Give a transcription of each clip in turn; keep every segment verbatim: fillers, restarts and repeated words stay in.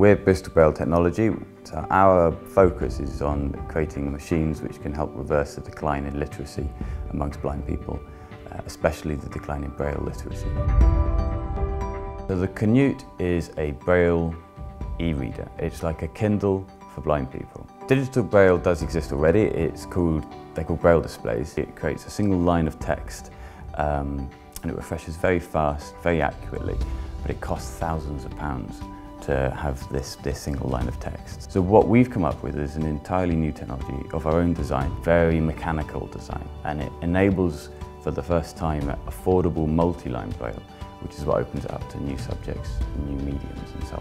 We're Bristol Braille Technology. So our focus is on creating machines which can help reverse the decline in literacy amongst blind people, especially the decline in Braille literacy. So the Canute is a Braille e-reader. It's like a Kindle for blind people. Digital Braille does exist already. It's called, they're called Braille displays. It creates a single line of text um, and it refreshes very fast, very accurately, but it costs thousands of pounds to have this, this single line of text. So what we've come up with is an entirely new technology of our own design, very mechanical design, and it enables for the first time affordable multi-line Braille, which is what opens it up to new subjects, new mediums and so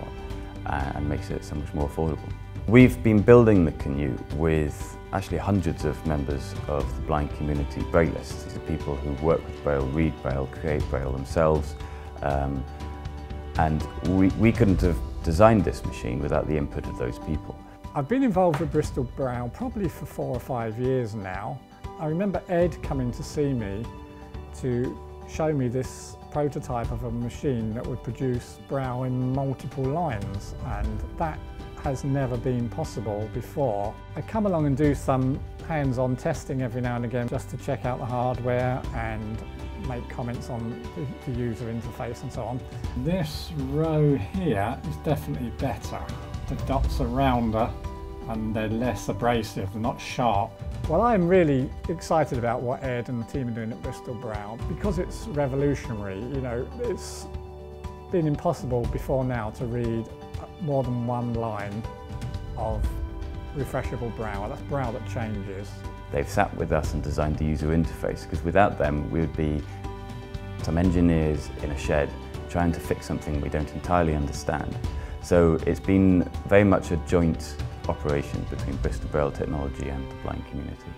on, and makes it so much more affordable. We've been building the Canute with actually hundreds of members of the blind community, Braillists. These are people who work with Braille, read Braille, create Braille themselves, um, and we, we couldn't have designed this machine without the input of those people. I've been involved with Bristol Braille probably for four or five years now. I remember Ed coming to see me to show me this prototype of a machine that would produce Braille in multiple lines, and that has never been possible before. I come along and do some hands-on testing every now and again just to check out the hardware and make comments on the user interface and so on. This row here is definitely better. The dots are rounder and they're less abrasive, they're not sharp. Well, I'm really excited about what Ed and the team are doing at Bristol Braille because it's revolutionary. You know, it's been impossible before now to read more than one line of refreshable Braille. That's Braille that changes. They've sat with us and designed the user interface, because without them we would be some engineers in a shed trying to fix something we don't entirely understand. So it's been very much a joint operation between Bristol Braille Technology and the blind community.